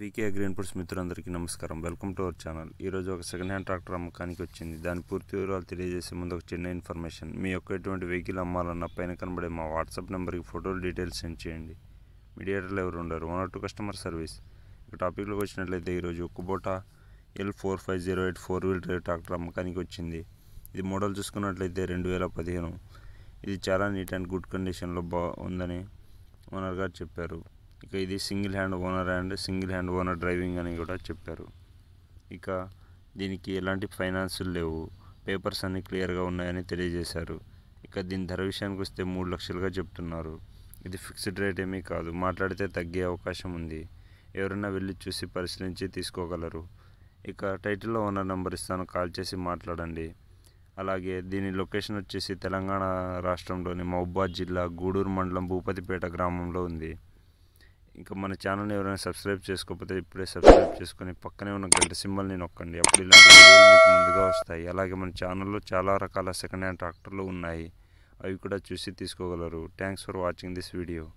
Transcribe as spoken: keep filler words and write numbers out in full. Vicky Grain Foods మిత్రులందరికీ నమస్కారం welcome to our channel ఈ రోజు ఒక సెకండ్ హ్యాండ్ ట్రాక్టర్ అమ్మకానికి వచ్చింది దాని పూర్తి వివరాలు తెలియజేసే ముందు ఒక చిన్న ఇన్ఫర్మేషన్ మీ యొక్క ఎటువంటి వెహికల్ అమ్మాలన్న పైన కనబడే మా వాట్సాప్ నంబర్ కి ఫోటోలు డీటెయిల్స్ సెండ్ చేయండి మీడియేటర్లు ఎవరు ఉండరు one or two customer service ఈ టాపిక్ లో వచ్చినట్లయితే ఈ రోజు Kubota L four five zero eight four wheel drive tractor అమ్మకానికి వచ్చింది ఇది మోడల్ చూసుకున్నట్లయితే రెండు వేల పదిహేను ఇది చాలా నీట్ అండ్ గుడ్ కండిషన్ లో ఉందని ఓనర్ గారు చెప్పారు ఇక ఇది single hand owner and single hand owner driving అని కూడా చెప్పారు ఇక దీనికి ఎలాంటి ఫైనాన్స్ లేవు పేపర్స్ అన్ని క్లియర్ గా ఉన్నాయని తెలియజేశారు ఇక దీని ధర విషయానికి వస్తే మూడు లక్షలు గా చెప్తున్నారు ఇది ఫిక్స్డ్ రేట్ ఏమీ కాదు మాట్లాడితే తగ్గే అవకాశం ఉంది ఎవరైనా వెళ్లి చూసి పరిశీలించి తీసుకోగలరు ఇక టైటిల్ లో ఓనర్ నంబర్ ఇస్తాను కాల్ చేసి మాట్లాడండి అలాగే దీని లొకేషన్ వచ్చేసి తెలంగాణ రాష్ట్రంలోని మహబూబాబాద్ జిల్లా గూడూరు మండలం భూపతిపేట గ్రామంలో ఉంది ఇంకా మన ఛానల్ ని ఎవరైనా సబ్స్క్రైబ్ చేసుకోకపోతే ఇప్పుడే సబ్స్క్రైబ్ చేసుకొని పక్కనే ఉన్న గంట సింబల్ ని నొక్కండి అప్పుడు ఇలాంటి వీడియోలు మీకు ముందుగా వస్తాయి అలాగే మన ఛానల్లో చాలా రకాల సెకండ్ హ్యాండ్ ట్రాక్టర్లు ఉన్నాయి అవి కూడా చూసి తీసుకోగలరు thanks for watching this video